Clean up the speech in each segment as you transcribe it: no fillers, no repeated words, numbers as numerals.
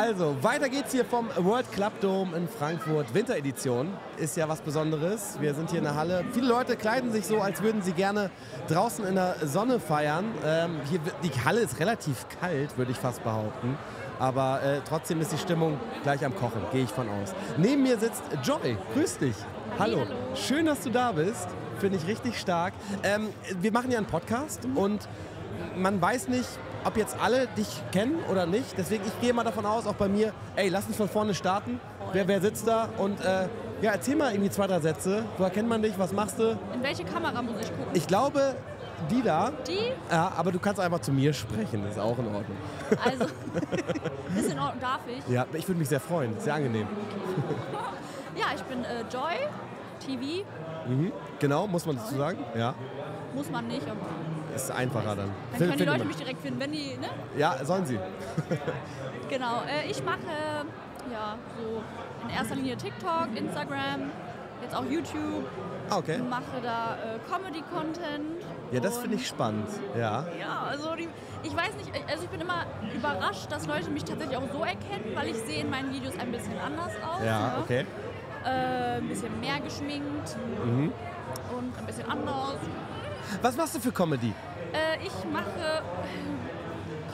Also, weiter geht's hier vom World Club Dome in Frankfurt. Winteredition ist ja was Besonderes. Wir sind hier in der Halle. Viele Leute kleiden sich so, als würden sie gerne draußen in der Sonne feiern. Hier, die Halle ist relativ kalt, würde ich fast behaupten. Aber trotzdem ist die Stimmung gleich am Kochen, gehe ich von aus. Neben mir sitzt Joyyy. Grüß dich. Hallo. Schön, dass du da bist. Finde ich richtig stark. Wir machen ja einen Podcast und man weiß nicht, ob jetzt alle dich kennen oder nicht. Deswegen, ich gehe mal davon aus, auch bei mir, ey, lass uns von vorne starten. Wer sitzt da? Und ja, erzähl mal irgendwie 2, 3 Sätze. Wo erkennt man dich? Was machst du? In welche Kamera muss ich gucken? Ich glaube, die da. Die? Ja, aber du kannst einfach zu mir sprechen. Das ist auch in Ordnung. Also, ist in Ordnung, darf ich? Ja, ich würde mich sehr freuen. Sehr angenehm. Ja, ich bin Joyyy TV. Mhm. Genau, muss man dazu sagen? Ja. Muss man nicht, aber... Ist einfacher dann. Dann können die Leute mich direkt finden, wenn die... Ne? Ja, sollen sie. Genau, ich mache ja, so in erster Linie TikTok, Instagram, jetzt auch YouTube. Okay. Ich mache da Comedy-Content. Ja, das finde ich spannend. Ja, ja, also ich weiß nicht, also ich bin immer überrascht, dass Leute mich tatsächlich auch so erkennen, weil ich sehe in meinen Videos ein bisschen anders aus. Ja, ja. Okay. Ein bisschen mehr geschminkt, mhm, und ein bisschen anders. Was machst du für Comedy? Ich mache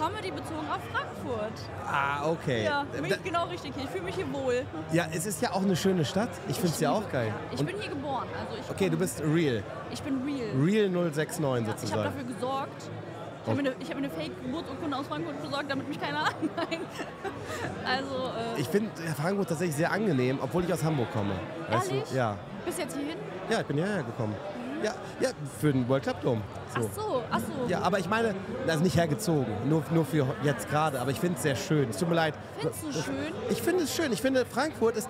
Comedy bezogen auf Frankfurt. Ah, okay. Ja, bin ich genau richtig hier. Ich fühle mich hier wohl. Ja, es ist ja auch eine schöne Stadt. Ich finde es ja auch geil. Ja. Ich bin hier geboren. Also ich okay, du bist real. Ich bin real. Real 069 sozusagen. Ich habe dafür gesorgt. Ich habe mir eine Fake-Geburtsurkunde aus Frankfurt besorgt, damit mich keiner anneigt. Also, ich finde Frankfurt tatsächlich sehr angenehm, obwohl ich aus Hamburg komme. Ehrlich? Weißt du? Ja. Bist du jetzt hierhin? Ja, ich bin hierher gekommen. Ja, ja, für den World Club Dome. So. Ach so, ach so. Ja, aber ich meine, also nicht hergezogen, nur für jetzt gerade, aber ich finde es sehr schön. Es tut mir leid. Findest du schön? Ich finde es schön. Ich finde, Frankfurt ist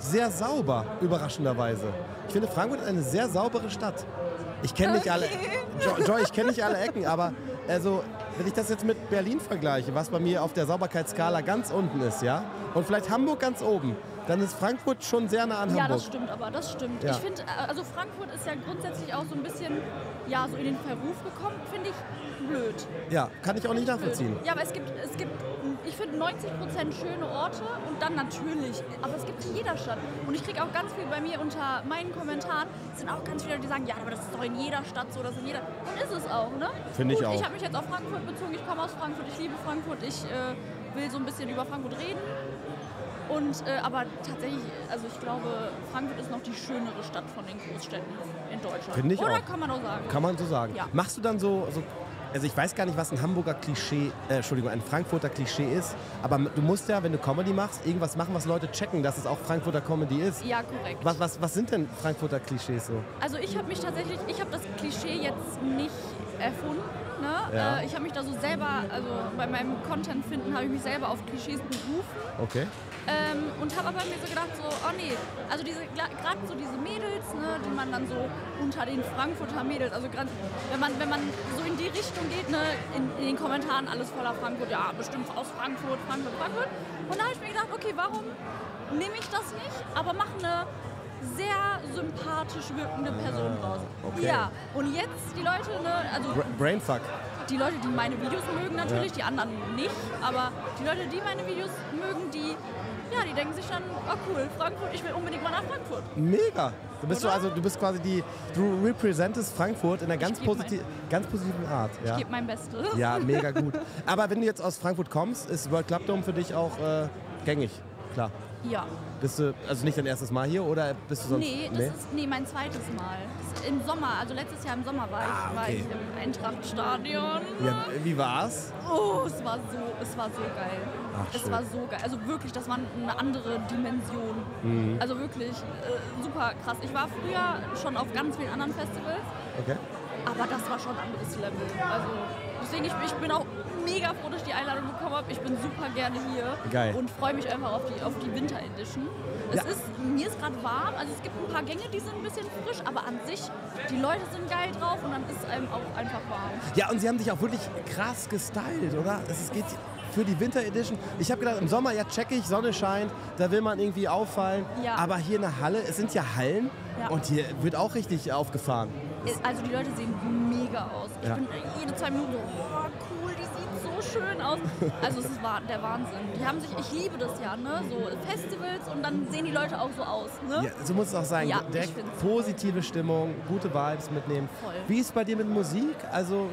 sehr sauber, überraschenderweise. Ich finde, Frankfurt ist eine sehr saubere Stadt. Ich kenne nicht alle, Joyyy, ich kenne nicht alle Ecken, aber also, wenn ich das jetzt mit Berlin vergleiche, was bei mir auf der Sauberkeitsskala ganz unten ist, ja, und vielleicht Hamburg ganz oben, dann ist Frankfurt schon sehr nah an Hamburg. Ja, das stimmt, aber das stimmt. Ja. Ich finde, also Frankfurt ist ja grundsätzlich auch so ein bisschen, ja, so in den Verruf gekommen, finde ich blöd. Ja, kann ich auch nicht nachvollziehen. Blöd. Ja, aber es gibt ich finde 90% schöne Orte und dann natürlich, aber es gibt in jeder Stadt. Und ich kriege auch ganz viel bei mir unter meinen Kommentaren, sind auch ganz viele Leute, die sagen, ja, aber das ist doch in jeder Stadt so, das ist in jeder. Und ist es auch, ne? Finde ich auch. Ich habe mich jetzt auf Frankfurt bezogen, ich komme aus Frankfurt, ich liebe Frankfurt, ich will so ein bisschen über Frankfurt reden. Und, aber tatsächlich, also ich glaube, Frankfurt ist noch die schönere Stadt von den Großstädten in Deutschland. Finde ich auch. Kann man auch sagen. Kann man so sagen. Ja. Machst du dann so, also ich weiß gar nicht, was ein ein Frankfurter Klischee ist, aber du musst ja, wenn du Comedy machst, irgendwas machen, was Leute checken, dass es auch Frankfurter Comedy ist. Ja, korrekt. Was sind denn Frankfurter Klischees so? Also ich habe mich tatsächlich, ich habe das Klischee jetzt nicht erfunden. Ne? Ja. Ich habe mich da so selber, also bei meinem Content finden, habe ich mich selber auf Klischees berufen. Okay. Und habe aber mir so gedacht, so, oh nee, also gerade so diese Mädels, ne, die man dann so unter den Frankfurter Mädels, also grad, wenn man so in die Richtung geht, ne, in den Kommentaren alles voller Frankfurt, ja, bestimmt aus Frankfurt, Frankfurt, Frankfurt. Und da habe ich mir gedacht, okay, warum nehme ich das nicht, aber mache eine sehr sympathisch wirkende Person raus. Okay. Ja, und jetzt die Leute, ne, also... Brainfuck. Die Leute, die meine Videos mögen natürlich, ja, die anderen nicht, aber die Leute, die meine Videos mögen, die... Ja, die denken sich dann, oh cool, Frankfurt, ich will unbedingt mal nach Frankfurt. Mega! Du bist quasi du representest Frankfurt in einer ganz positiven Art. Ja. Ich gebe mein Bestes. Ja, mega gut. Aber wenn du jetzt aus Frankfurt kommst, ist World Club Dome für dich auch gängig, klar. Ja. Bist du also nicht dein erstes Mal hier oder bist du sonst? Nee, nee, mein zweites Mal. Das ist im Sommer, also letztes Jahr im Sommer war ich im Eintracht-Stadion. Ja, wie war's? Oh, es war so geil. Ach, es war so geil. Also wirklich, das war eine andere Dimension. Mhm. Also wirklich super krass. Ich war früher schon auf ganz vielen anderen Festivals. Okay. Aber das war schon ein anderes Level. Also deswegen, ich bin auch mega froh, dass ich die Einladung bekommen habe. Ich bin super gerne hier. Geil. Und freue mich einfach auf die Winter-Edition. Ja. Mir ist gerade warm, also es gibt ein paar Gänge, die sind ein bisschen frisch, aber an sich, die Leute sind geil drauf und dann ist es einem auch einfach warm. Ja, und sie haben sich auch wirklich krass gestylt, oder? Es geht für die Winter-Edition. Ich habe gedacht, im Sommer, ja, check ich, Sonne scheint, da will man irgendwie auffallen. Ja. Aber hier in der Halle, es sind ja Hallen, ja, und hier wird auch richtig aufgefahren. Also die Leute sehen mega aus. Ich bin jede 2 Minuten so, oh cool, die sieht so schön aus. Also es ist der Wahnsinn. Die haben sich, ich liebe das ja, ne? So Festivals und dann sehen die Leute auch so aus. Ne? Ja, so muss es auch sein. Ja, direkt positive Stimmung, gute Vibes mitnehmen. Voll. Wie ist es bei dir mit Musik? Also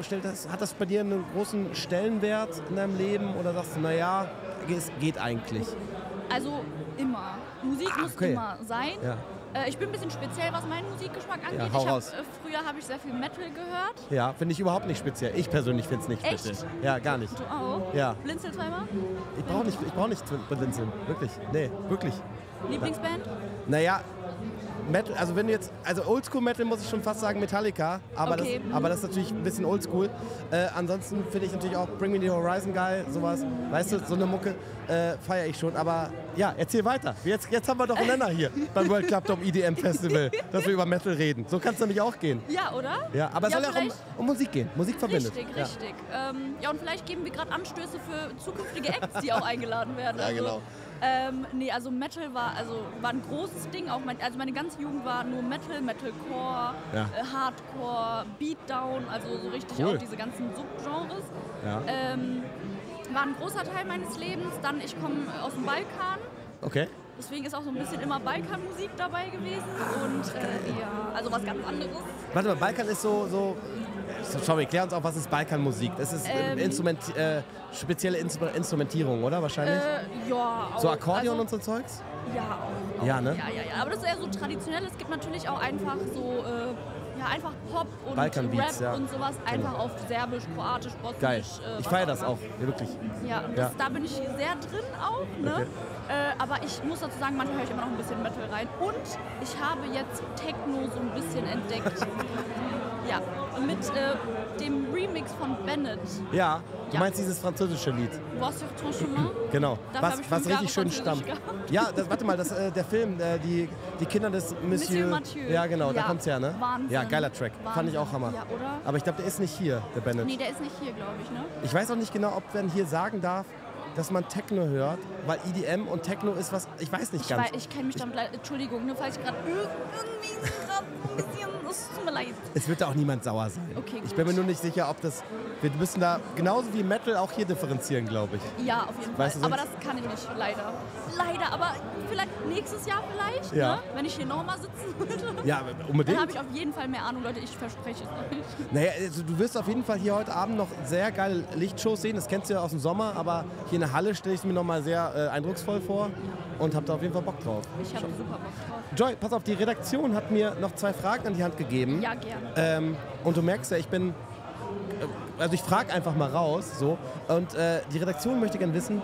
hat das bei dir einen großen Stellenwert in deinem Leben oder sagst du, naja, es geht eigentlich? Also immer. Musik muss immer sein. Ja. Ich bin ein bisschen speziell, was meinen Musikgeschmack angeht. Ja, früher habe ich sehr viel Metal gehört. Ja, finde ich überhaupt nicht speziell. Ich persönlich finde es nicht speziell. Ja, gar nicht. Du auch? Ja. Blinzelst du einmal? Ich brauche nicht zu blinzeln. Wirklich. Nee, wirklich. Lieblingsband? Naja, Metal, also wenn du jetzt, also Oldschool-Metal muss ich schon fast sagen, Metallica. Aber das ist natürlich ein bisschen Oldschool. Ansonsten finde ich natürlich auch Bring Me The Horizon geil, sowas. Weißt du, so eine Mucke feiere ich schon, aber... Ja, erzähl weiter. Jetzt haben wir doch einen Nenner hier beim World Club Dome EDM Festival, dass wir über Metal reden. So kann es nämlich auch gehen. Ja, oder? Ja, aber es soll ja auch um Musik gehen. Musik verbindet. Richtig, richtig. Ja, und vielleicht geben wir gerade Anstöße für zukünftige Acts, die auch eingeladen werden. Ja, also, genau. Nee, also Metal war ein großes Ding. Auch meine ganze Jugend war nur Metal, Metalcore, Hardcore, Beatdown, also so richtig auch diese ganzen Subgenres. Ja. War ein großer Teil meines Lebens. Dann, ich komme aus dem Balkan. Okay. Deswegen ist auch so ein bisschen immer Balkanmusik dabei gewesen. Und ja, also was ganz anderes. Warte mal, Balkan ist so sorry, klär uns auch, was ist Balkanmusik? Das ist spezielle Instrumentierung, oder? Wahrscheinlich? Ja, auch. So Akkordeon und so Zeugs? Ja, auch. Ja, ne? Ja. Aber das ist eher so traditionell. Es gibt natürlich auch einfach so... Ja, einfach Pop und Rap und sowas, einfach auf Serbisch, Kroatisch, Bosnisch. Geil, ich feiere das auch, wirklich. Ja, da bin ich sehr drin auch, ne? Okay. Aber ich muss dazu sagen, manchmal höre ich immer noch ein bisschen Metal rein. Und ich habe jetzt Techno so ein bisschen entdeckt. Ja, mit dem Remix von Bennett. Ja, du meinst dieses französische Lied. Genau, was richtig schön stammt. Ja, warte mal, der Film, die Kinder des Monsieur Mathieu. Ja, genau, da kommt's her, ne? Wahnsinn. Ja, geiler Track, fand ich auch Hammer. Ja, oder? Aber ich glaube, der ist nicht hier, der Bennett. Nee, der ist nicht hier, glaube ich, ne? Ich weiß auch nicht genau, ob man hier sagen darf, dass man Techno hört, weil EDM und Techno ist was, ich weiß nicht ganz. Ich kenne mich damit leider, Entschuldigung, nur falls ich gerade irgendwie ein bisschen, es tut mir leid. Es wird da auch niemand sauer sein. Okay, ich bin mir nur nicht sicher, ob das, wir müssen da genauso wie Metal auch hier differenzieren, glaube ich. Ja, auf jeden Fall, aber das kann ich nicht, leider. Leider, aber vielleicht nächstes Jahr ne? Wenn ich hier nochmal sitzen würde. Ja, unbedingt. Dann habe ich auf jeden Fall mehr Ahnung, Leute, ich verspreche es euch. Naja, also du wirst auf jeden Fall hier heute Abend noch sehr geile Lichtshows sehen, das kennst du ja aus dem Sommer, aber hier in der Halle stelle ich es mir nochmal sehr eindrucksvoll vor und habe da auf jeden Fall Bock drauf. Ich habe super Bock drauf. Joy, pass auf, die Redaktion hat mir noch 2 Fragen an die Hand gegeben. Ja, gerne. Und du merkst ja, ich bin... Also ich frage einfach mal raus, so. Und die Redaktion möchte gerne wissen,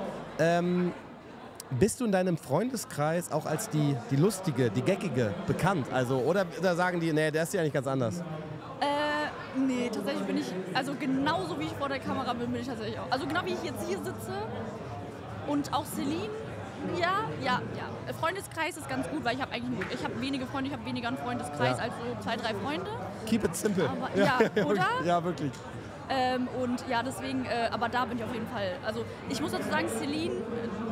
bist du in deinem Freundeskreis auch als die Lustige, die Geckige bekannt? Also, oder sagen die, nee, der ist ja eigentlich ganz anders? Nee, tatsächlich bin ich... Also genauso wie ich vor der Kamera bin, bin ich tatsächlich auch. Also genau wie ich jetzt hier sitze und auch Celine... Ja. Freundeskreis ist ganz gut, weil ich habe wenige Freunde, ich habe weniger einen Freundeskreis als so 2, 3 Freunde. Keep it simple. Aber, ja, oder? Ja, wirklich. Und ja, deswegen, aber da bin ich auf jeden Fall. Also ich muss dazu sagen, Celine,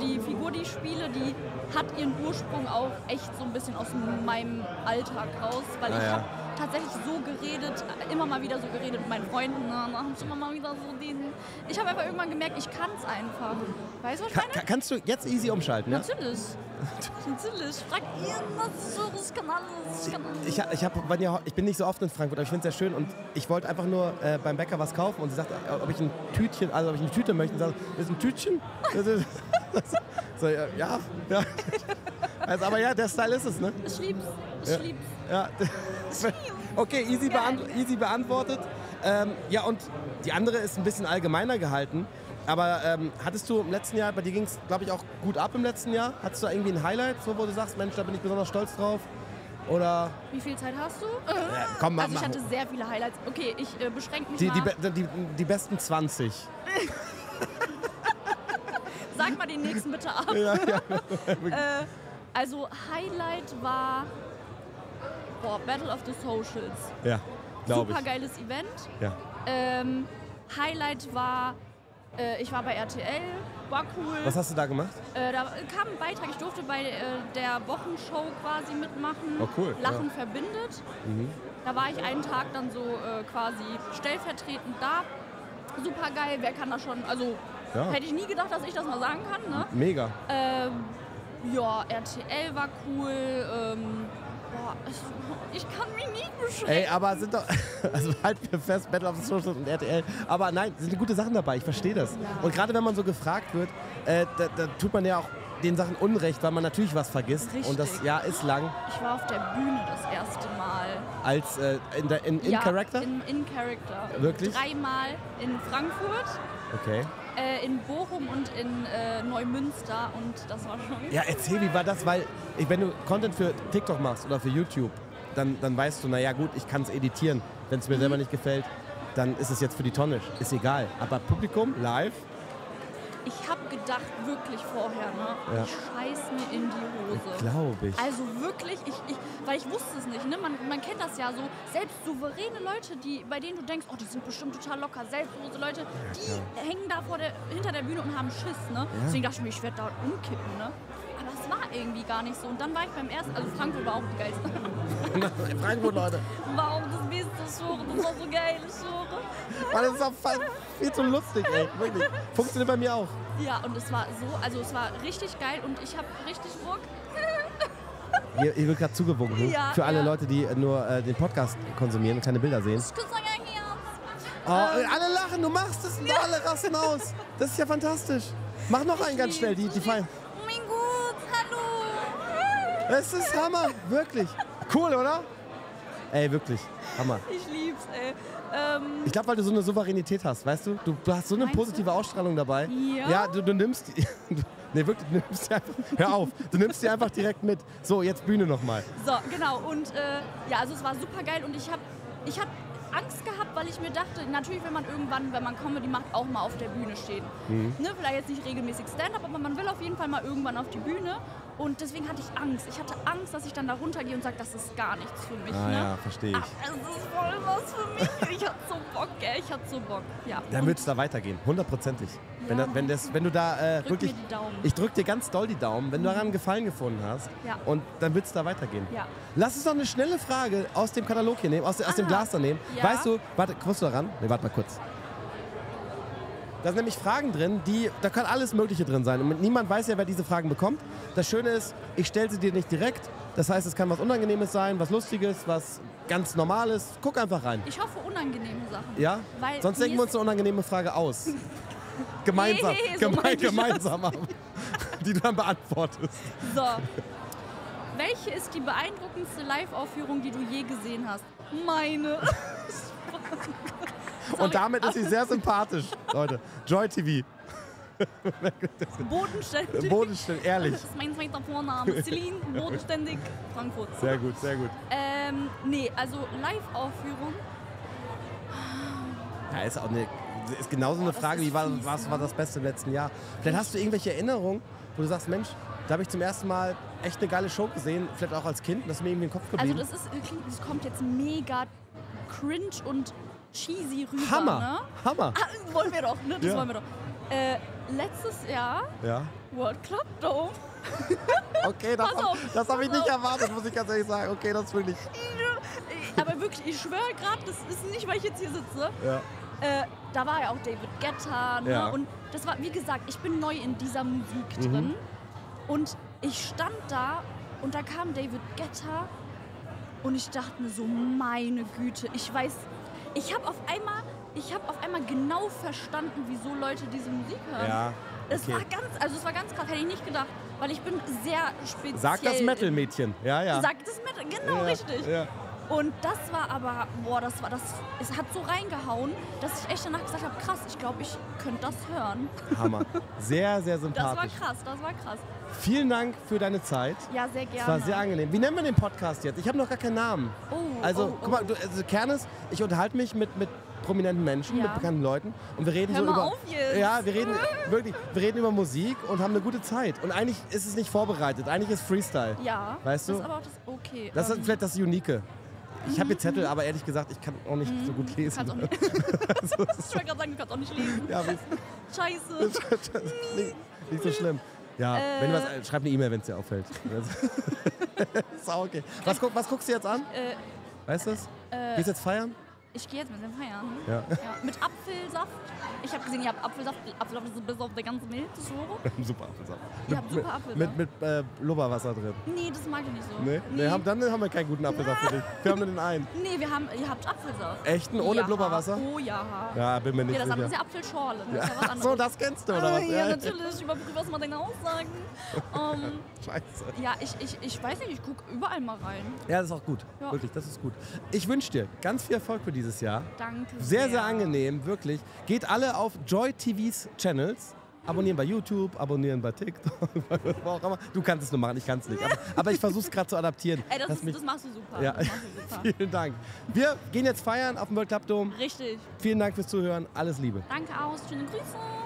die Figur, die ich spiele, die hat ihren Ursprung auch echt so ein bisschen aus meinem Alltag raus, weil ich habe tatsächlich so geredet, immer mal wieder so geredet mit meinen Freunden, ich habe einfach irgendwann gemerkt, ich kann es einfach. Weißt du, was ich meine? Kannst du jetzt easy umschalten, natürlich. Natürlich. Frag irgendwas, das kann alles. Ich bin nicht so oft in Frankfurt, aber ich finde es sehr schön und ich wollte einfach nur beim Bäcker was kaufen und sie sagt, ob ich eine Tüte möchte. Und sagt, ist ein Tütchen? So, ja. Also, aber ja, der Style ist es, ne? Ich lieb's. Ich lieb's. Ja. Okay, easy beantwortet. Ja, und die andere ist ein bisschen allgemeiner gehalten. Aber hattest du im letzten Jahr, bei dir ging es, glaube ich, auch gut ab im letzten Jahr. Hattest du da irgendwie ein Highlight, wo du sagst, Mensch, da bin ich besonders stolz drauf? Oder... Wie viel Zeit hast du? Ja, komm, also ich hatte sehr viele Highlights. Okay, ich beschränke mich mal. Die besten 20. Sag mal den nächsten bitte ab. Also Highlight war... Battle of the Socials. Ja, glaube ich. Super geiles Event. Ja. Highlight war, ich war bei RTL, war cool. Was hast du da gemacht? Da kam ein Beitrag, ich durfte bei der Wochenshow quasi mitmachen. Oh, cool. Lachen verbindet. Mhm. Da war ich einen Tag dann so quasi stellvertretend da. super geil, wer kann das schon, also ja. Hätte ich nie gedacht, dass ich das mal sagen kann. Ne? Mega. Ja, RTL war cool, boah, ich kann mich nicht beschränken. Ey, aber sind doch, also halt mir fest, Battle of the Socials und RTL, aber nein, sind gute Sachen dabei, ich verstehe das. Ja. Und gerade wenn man so gefragt wird, da tut man ja auch den Sachen Unrecht, weil man natürlich was vergisst. Richtig. Und das Jahr ist lang. Ich war auf der Bühne das erste Mal. Als in Character? In Character. Wirklich? 3-mal in Frankfurt. Okay. In Bochum und in Neumünster und das war schon... Ja, erzähl, wie war das? Weil, wenn du Content für TikTok machst oder für YouTube, dann weißt du, naja gut, ich kann es editieren. Wenn es mir selber nicht gefällt, dann ist es jetzt für die Tonne. Ist egal. Aber Publikum, live... Ich habe gedacht, wirklich vorher, ne? Ja. Ich scheiß mir in die Hose. Glaube ich. Also wirklich, weil ich wusste es nicht, ne? Man kennt das ja so. Selbst souveräne Leute, bei denen du denkst, oh, die sind bestimmt total locker. Selbstlose Leute, die hängen da hinter der Bühne und haben Schiss, ne? Ja. Deswegen dachte ich mir, ich werde da umkippen, ne? Aber es war irgendwie gar nicht so. Und dann war ich beim ersten, also Frankfurt war auch die geilste. Frankfurt, Leute. War auch das beste Schore, das war so geile Schore. Weil das ist auch viel zu lustig, ey. Wirklich. Funktioniert bei mir auch. Ja, und es war so, also es war richtig geil und ich habe richtig Bock. Ihr wird gerade zugewunken. Ja, für alle Leute, die nur den Podcast konsumieren und keine Bilder sehen. Ich küsse gar nicht aus. Oh, alle lachen, du machst es und alle rasten aus. Das ist ja fantastisch. Mach noch einen ganz schnell, die fallen. Oh mein Gott, hallo. Es ist Hammer, wirklich. Cool, oder? Ey, wirklich, Hammer. Ich lieb's, ey. Ich glaube, weil du so eine Souveränität hast, weißt du? Du hast so eine positive Ausstrahlung dabei. Ja, du nimmst... Nee, wirklich, du nimmst die einfach... Hör auf, du nimmst die einfach direkt mit. So, jetzt Bühne nochmal. So, genau. Und ja, also es war super geil und ich hab Angst gehabt, weil ich mir dachte, natürlich will man irgendwann, wenn man Comedy macht, auch mal auf der Bühne stehen. Ne, vielleicht jetzt nicht regelmäßig Stand-up, aber man will auf jeden Fall mal irgendwann auf die Bühne. Und deswegen hatte ich Angst. Ich hatte Angst, dass ich dann da runtergehe und sage, das ist gar nichts für mich. Ne? Ja, verstehe ich. Ach, das ist voll was für mich. Ich hatte so Bock, gell? Ich hatte so Bock. Ja. Dann wird es da weitergehen, hundertprozentig. Ja. Wenn du da wirklich... Mir die Daumen. Ich drück dir ganz doll die Daumen, wenn du daran Gefallen gefunden hast. Ja. Und dann wird es da weitergehen. Ja. Lass uns doch eine schnelle Frage aus dem Katalog hier nehmen, aus dem Glas da nehmen. Ja. Weißt du, warte, kommst du da ran? Nee, warte mal kurz. Da sind nämlich Fragen drin, da kann alles Mögliche drin sein. Und niemand weiß ja, wer diese Fragen bekommt. Das Schöne ist, ich stelle sie dir nicht direkt. Das heißt, es kann was Unangenehmes sein, was Lustiges, was ganz Normales. Guck einfach rein. Ich hoffe, unangenehme Sachen. Ja? Weil sonst denken wir uns eine unangenehme Frage aus. Gemeinsam. Gemeinsam haben. Die du dann beantwortest. So. Welche ist die beeindruckendste Live-Aufführung, die du je gesehen hast? Meine. Und damit ist sie sehr sympathisch, Leute. Joyyy TV. Bodenständig. Bodenständig, ehrlich. Das ist mein zweiter Vorname. Celine, bodenständig, Frankfurt. Sehr gut, sehr gut. Nee, also Live-Aufführung. Ja, ist auch ist genauso eine Frage, wie was war das Beste im letzten Jahr? Vielleicht hast du irgendwelche Erinnerungen, wo du sagst, Mensch, da habe ich zum ersten Mal echt eine geile Show gesehen, vielleicht auch als Kind, das ist mir irgendwie im Kopf geblieben. Also das kommt jetzt mega cringe und cheesy rüber. Hammer, ne? Hammer. Ah, wollen wir doch, ne? Das wollen wir doch. Letztes Jahr World Club Dome. Okay, das habe ich nicht erwartet, muss ich ganz ehrlich sagen. Okay, das will ich. Aber wirklich, ich schwöre gerade, das ist nicht, weil ich jetzt hier sitze. Ja. Da war ja auch David Guetta. Ne? Ja. Und das war, wie gesagt, ich bin neu in dieser Musik drin. Und ich stand da und da kam David Guetta und ich dachte mir so, meine Güte, ich weiß... Ich habe auf einmal genau verstanden, wieso Leute diese Musik hören. Ja, okay. Es war ganz krass, hätte ich nicht gedacht, weil ich bin sehr speziell. Sag das Metal-Mädchen, Sag das Metal, genau, richtig. Ja. Und das war aber, boah, es hat so reingehauen, dass ich echt danach gesagt habe, krass, ich glaube, ich könnte das hören. Hammer, sehr, sehr sympathisch. Das war krass. Vielen Dank für deine Zeit. Ja, sehr gerne. Es war sehr angenehm. Wie nennen wir den Podcast jetzt? Ich habe noch gar keinen Namen. Oh, also, guck mal, Kern ist, ich unterhalte mich mit prominenten Menschen, mit bekannten Leuten und wir reden wir reden über Musik und haben eine gute Zeit und eigentlich ist es nicht vorbereitet, eigentlich ist Freestyle. Ja. Weißt du? Das ist aber auch das okay. Das ist vielleicht das Unique. Ich habe hier Zettel, aber ehrlich gesagt, ich kann auch nicht so gut lesen. Kannst auch nicht. Ich wollte gerade sagen, du kannst auch nicht lesen. Ja, scheiße. Nicht so schlimm. Ja, wenn du was, schreib eine E-Mail, wenn es dir auffällt. Ist auch okay. Was guckst du jetzt an? Weißt du es? Gehst du jetzt feiern? Ich gehe jetzt mit dem feiern. Ja. Ja, mit Apfelsaft. Ich habe gesehen, ihr habt Apfelsaft. Apfelsaft ist bis auf der ganzen Milch, das so. Super Apfelsaft. Ihr habt super Apfelsaft. Mit Lubberwasser drin. Nee, das mag ich nicht so. Nee? Nee. Dann haben wir keinen guten Apfelsaft für dich. Wir haben nur den einen. Nee, ihr habt Apfelsaft. Echten? Ohne Blubberwasser? Oh ja. Ja, bin mir nicht sicher. Das ist ja Apfelschorle. Das ist ja was anderes. So, das kennst du, oder was? Ja, natürlich. Ich überprüfe, was man denn aussagen. Scheiße. Ja, ich weiß nicht. Ich gucke überall mal rein. Ja, das ist auch gut. Ja. Wirklich, das ist gut. Ich wünsche dir ganz viel Erfolg für dieses Jahr. Danke sehr. Sehr, sehr angenehm, wirklich. Geht alle auf Joyyy TVs Channels. Abonnieren bei YouTube, abonnieren bei TikTok. Du kannst es nur machen, ich kann es nicht. Aber ich versuche es gerade zu adaptieren. Ey, das machst du super. Ja. Das machst du super. Vielen Dank. Wir gehen jetzt feiern auf dem World Club Dome. Richtig. Vielen Dank fürs Zuhören. Alles Liebe. Danke auch. Schöne Grüße.